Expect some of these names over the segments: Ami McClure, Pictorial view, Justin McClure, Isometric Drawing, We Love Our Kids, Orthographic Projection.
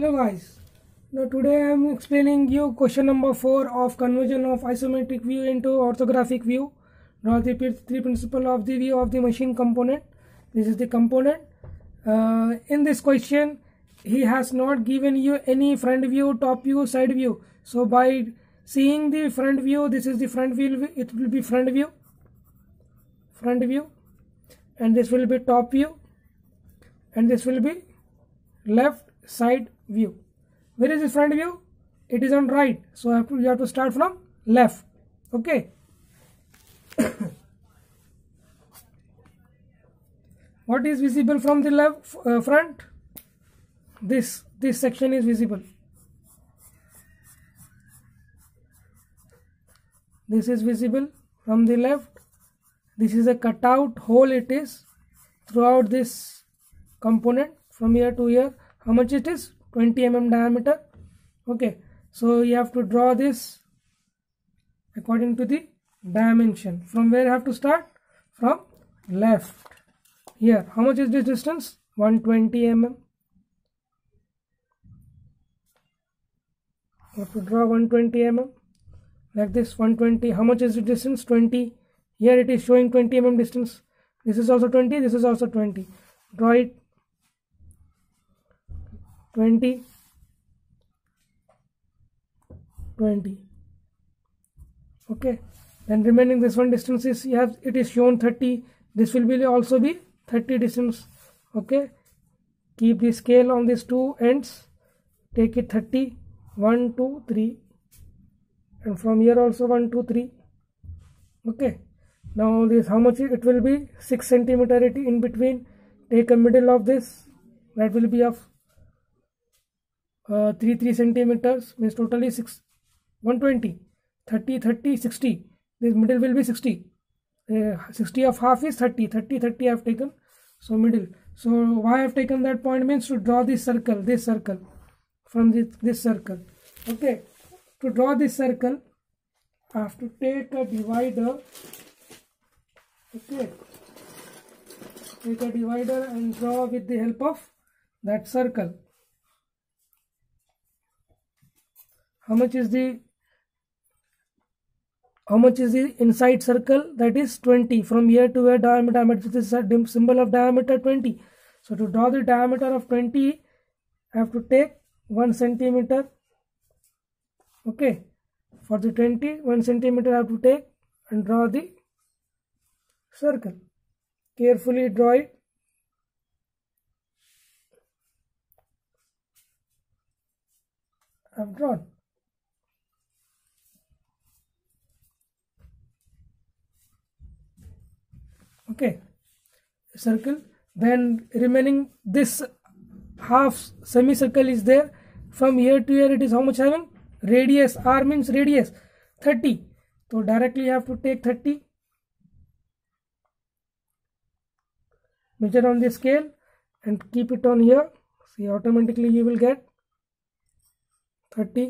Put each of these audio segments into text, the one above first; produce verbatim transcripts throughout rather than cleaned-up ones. Hello guys, now today I am explaining you question number four of conversion of isometric view into orthographic view. Draw the three principles of the view of the machine component. This is the component. Uh, in this question, he has not given you any front view, top view, side view. So by seeing the front view, this is the front view, it will be front view, front view, and this will be top view, and this will be left side view. Where is the front view? It is on right, so have to, you have to start from left. Okay. What is visible from the left uh, front? This this section is visible. This is visible from the left. This is a cutout hole. It is throughout this component from here to here. How much it is? twenty millimeter diameter. Okay, so you have to draw this according to the dimension. From where you have to start? From left. Here, how much is this distance? one hundred twenty millimeters. You have to draw one hundred twenty millimeters like this. one hundred twenty. How much is the distance? twenty. Here it is showing twenty millimeter distance. This is also twenty. This is also twenty. Draw it. twenty, twenty. Okay, then remaining this one distance is you have it is shown thirty. This will be also be thirty distance. Okay, keep the scale on these two ends. Take it thirty, one, two, three, and from here also one, two, three. Okay, now this how much it will be? six centimeters in between. Take a middle of this. That will be of Uh, three three centimeters, means totally six, one hundred twenty, thirty, thirty, sixty. This middle will be sixty. Uh, sixty of half is thirty, thirty, thirty I have taken. So middle. So why I have taken that point means to draw this circle, this circle, from this, this circle. Okay. To draw this circle, I have to take a divider. Okay. Take a divider and draw with the help of that circle. How much is the how much is the inside circle? That is twenty. From here to here diameter, this is a symbol of diameter twenty. So to draw the diameter of twenty, I have to take one centimeter. Okay, for the twenty, one centimeter I have to take and draw the circle. Carefully draw it. I have drawn. Okay, circle. Then remaining this half semicircle is there. From here to here it is how much having? Radius. R means radius. thirty. So directly you have to take thirty. Measure on the scale and keep it on here. See, automatically you will get thirty.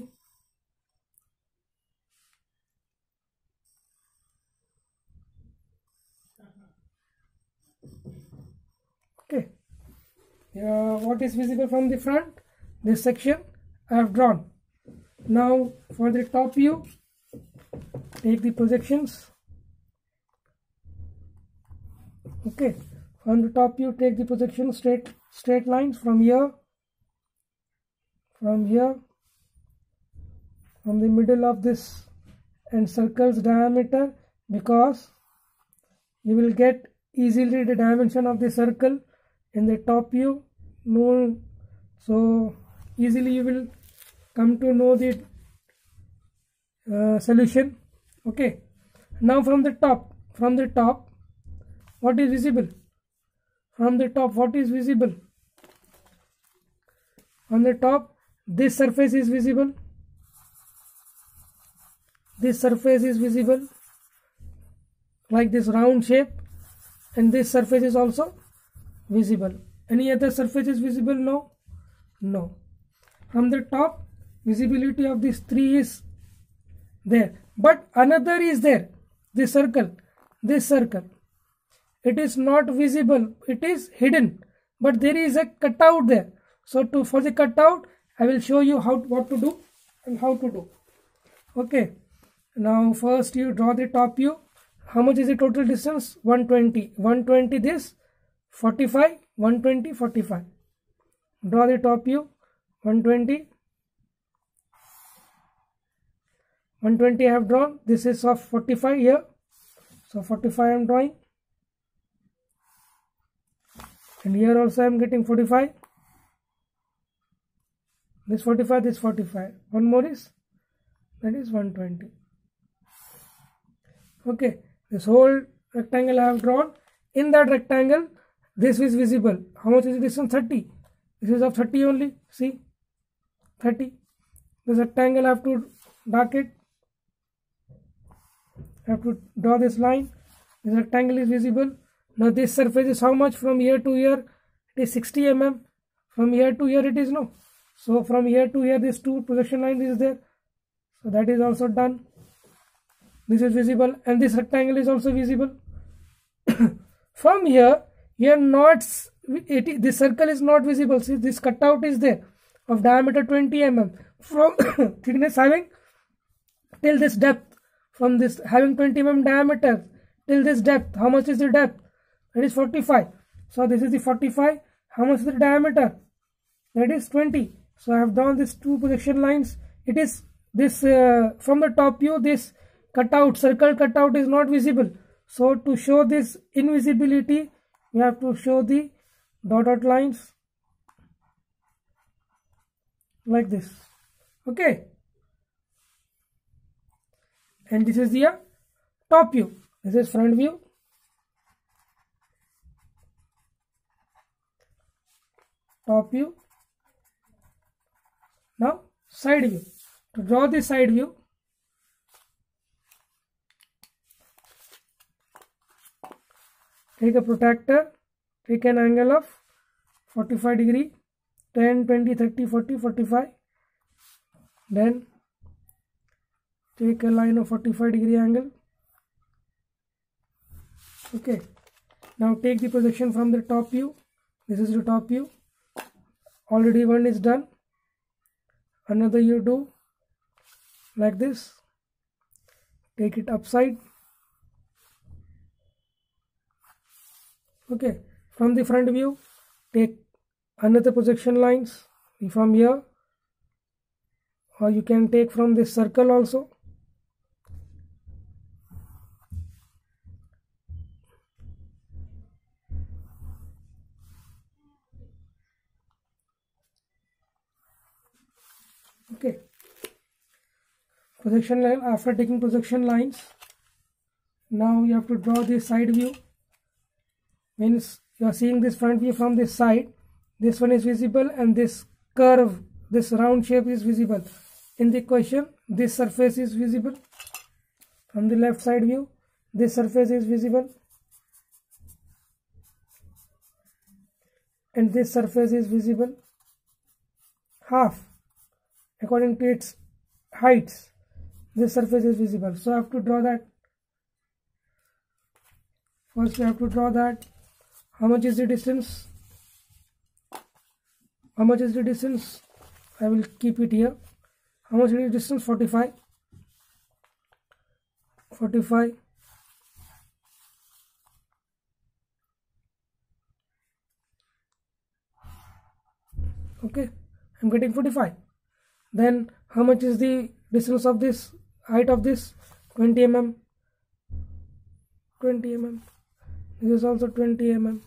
Okay, uh, what is visible from the front? This section I have drawn. Now for the top view, take the projections. Okay, on the top view take the projection, straight straight lines from here, from here, from the middle of this, and circles diameter, because you will get easily the dimension of the circle in the top view. No, so easily you will come to know the uh, solution. Okay, now from the top, from the top what is visible? From the top what is visible? On the top this surface is visible, this surface is visible like this round shape, and this surface is also visible. Any other surface is visible? No, no. From the top, visibility of these three is there, but another is there. This circle, this circle, it is not visible. It is hidden, but there is a cutout there. So to for the cutout, I will show you how what to do and how to do. Okay, now first you draw the top view. How much is the total distance? one twenty, one twenty this, forty-five, one twenty, forty-five. Draw the top view, one twenty, one twenty I have drawn. This is of forty-five here, so forty-five I am drawing, and here also I am getting forty-five. This forty-five, this forty-five. One more is, that is one twenty. Okay, this whole rectangle I have drawn. In that rectangle, this is visible. How much is the distance? thirty. This is of thirty only. See, thirty. This rectangle I have to dark it. I have to draw this line. This rectangle is visible. Now this surface is how much from here to here? It is sixty millimeters. From here to here it is no. So from here to here this two projection line is there. So that is also done. This is visible and this rectangle is also visible. From here, here not, it, this circle is not visible. See, this cutout is there of diameter twenty millimeters. From thickness having till this depth, from this having twenty millimeters diameter till this depth, how much is the depth? That is forty-five. So this is the forty-five. How much is the diameter? That is twenty. So I have drawn these two projection lines. It is this uh, from the top view, this cutout, circle cutout is not visible. So to show this invisibility, we have to show the dot dot lines like this. Okay. And this is the uh, top view. This is front view. Top view. Now side view. To draw the side view, take a protractor, take an angle of forty-five degrees, ten, twenty, thirty, forty, forty-five. Then take a line of forty-five degree angle. Okay, now take the projection from the top view. This is the top view. Already one is done. Another you do like this. Take it upside. Okay, from the front view, take another projection lines from here, or you can take from this circle also. Okay, projection line. After taking projection lines, now you have to draw the side view. Means you are seeing this front view from this side. This one is visible and this curve, this round shape is visible. In the question, this surface is visible. From the left side view, this surface is visible. And this surface is visible. Half. According to its heights, this surface is visible. So I have to draw that. First we have to draw that. How much is the distance? How much is the distance? I will keep it here. How much is the distance? forty-five. forty-five. Okay, I am getting forty-five. Then how much is the distance of this? Height of this? twenty millimeters. twenty millimeters. This is also twenty millimeters.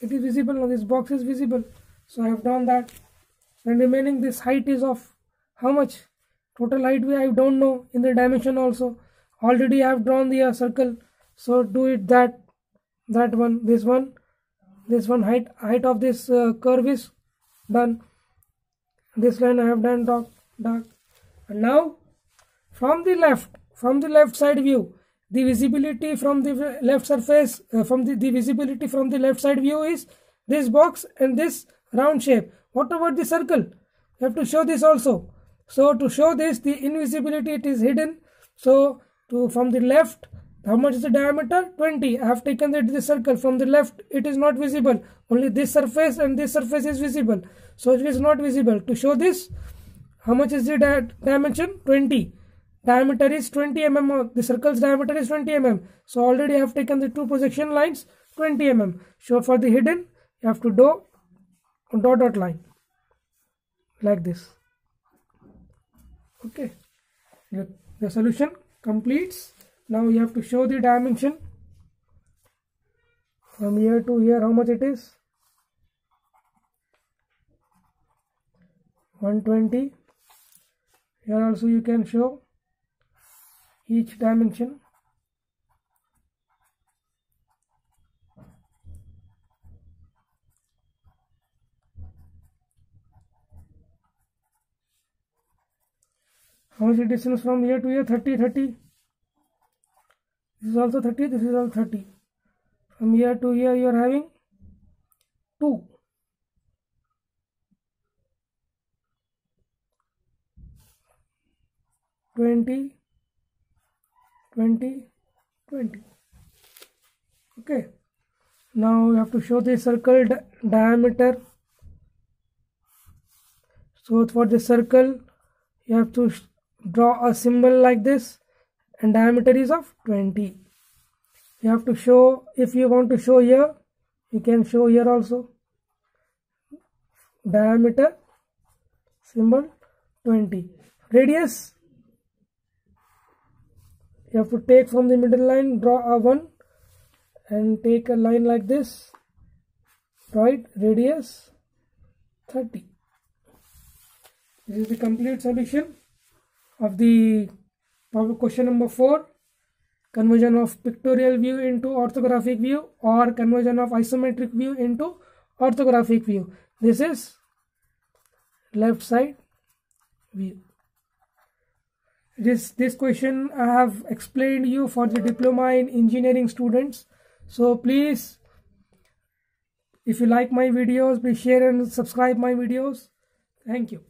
It is visible now. This box is visible. So I have done that. Then remaining this height is of how much? Total height I don't know. In the dimension also. Already I have drawn the uh, circle. So do it that. That one. This one. This one height. Height of this uh, curve is done. This line I have done dark. dark. And now from the left. From the left side view. The visibility from the left surface, uh, from the, the visibility from the left side view is this box and this round shape. What about the circle? You have to show this also. So to show this, the invisibility, it is hidden. So to from the left, How much is the diameter? twenty. I have taken the, the circle. From the left, it is not visible. Only this surface and this surface is visible. So it is not visible. To show this, how much is the di dimension? twenty. Diameter is twenty millimeters. The circle's diameter is twenty millimeters. So already I have taken the two projection lines, twenty millimeters. So for the hidden, you have to do dot dot line. Like this. Okay. The, the solution completes. Now you have to show the dimension from here to here. How much it is? one twenty. Here also you can show each dimension. How much is the distance from here to here? thirty, thirty. This is also thirty, this is also thirty. From here to here you are having two. twenty, twenty, twenty. Okay. Now you have to show the circle di diameter. So for the circle, you have to draw a symbol like this. And diameter is of twenty. You have to show, if you want to show here, you can show here also. Diameter, symbol, twenty. Radius, you have to take from the middle line, draw a one, and take a line like this. Right, radius, thirty. This is the complete solution of the question number four, conversion of pictorial view into orthographic view or conversion of isometric view into orthographic view. This is left side view. This, this question I have explained you for the diploma in engineering students. So please, if you like my videos, please share and subscribe my videos. Thank you.